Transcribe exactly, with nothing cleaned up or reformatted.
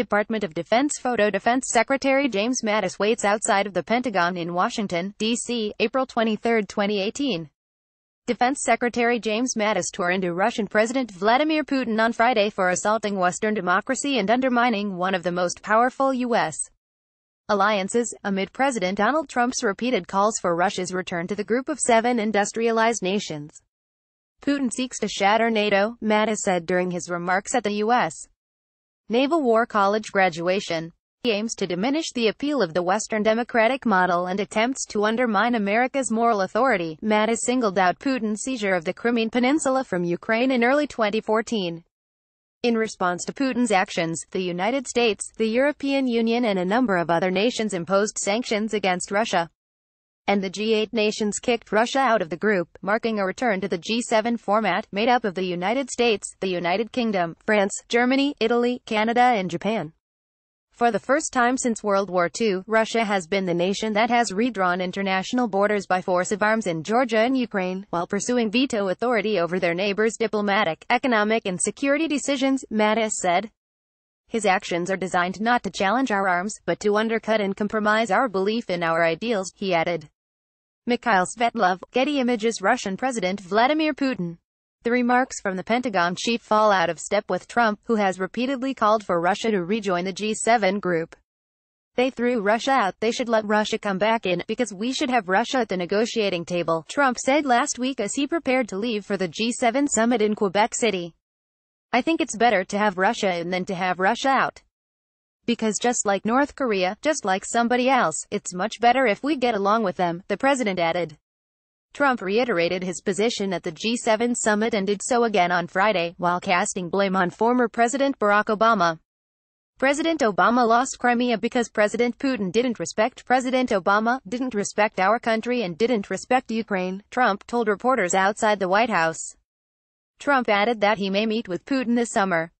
Department of Defense photo. Defense Secretary James Mattis waits outside of the Pentagon in Washington, D C, April twenty-third, twenty eighteen. Defense Secretary James Mattis tore into Russian President Vladimir Putin on Friday for assaulting Western democracy and undermining one of the most powerful U S alliances, amid President Donald Trump's repeated calls for Russia's return to the Group of Seven industrialized nations. Putin seeks to shatter NATO, Mattis said during his remarks at the U S Naval War College graduation. He aims to diminish the appeal of the Western democratic model and attempts to undermine America's moral authority. Mattis singled out Putin's seizure of the Crimean Peninsula from Ukraine in early twenty fourteen. In response to Putin's actions, the United States, the European Union and a number of other nations imposed sanctions against Russia, and the G eight nations kicked Russia out of the group, marking a return to the G seven format, made up of the United States, the United Kingdom, France, Germany, Italy, Canada and Japan. For the first time since World War Two, Russia has been the nation that has redrawn international borders by force of arms in Georgia and Ukraine, while pursuing veto authority over their neighbors' diplomatic, economic and security decisions, Mattis said. His actions are designed not to challenge our arms, but to undercut and compromise our belief in our ideals, he added. Mikhail Svetlov, Getty Images. Russian President Vladimir Putin. The remarks from the Pentagon chief fall out of step with Trump, who has repeatedly called for Russia to rejoin the G seven group. They threw Russia out, they should let Russia come back in, because we should have Russia at the negotiating table, Trump said last week as he prepared to leave for the G seven summit in Quebec City. I think it's better to have Russia in than to have Russia out. Because just like North Korea, just like somebody else, it's much better if we get along with them, the president added. Trump reiterated his position at the G seven summit and did so again on Friday, while casting blame on former President Barack Obama. President Obama lost Crimea because President Putin didn't respect President Obama, didn't respect our country and didn't respect Ukraine, Trump told reporters outside the White House. Trump added that he may meet with Putin this summer.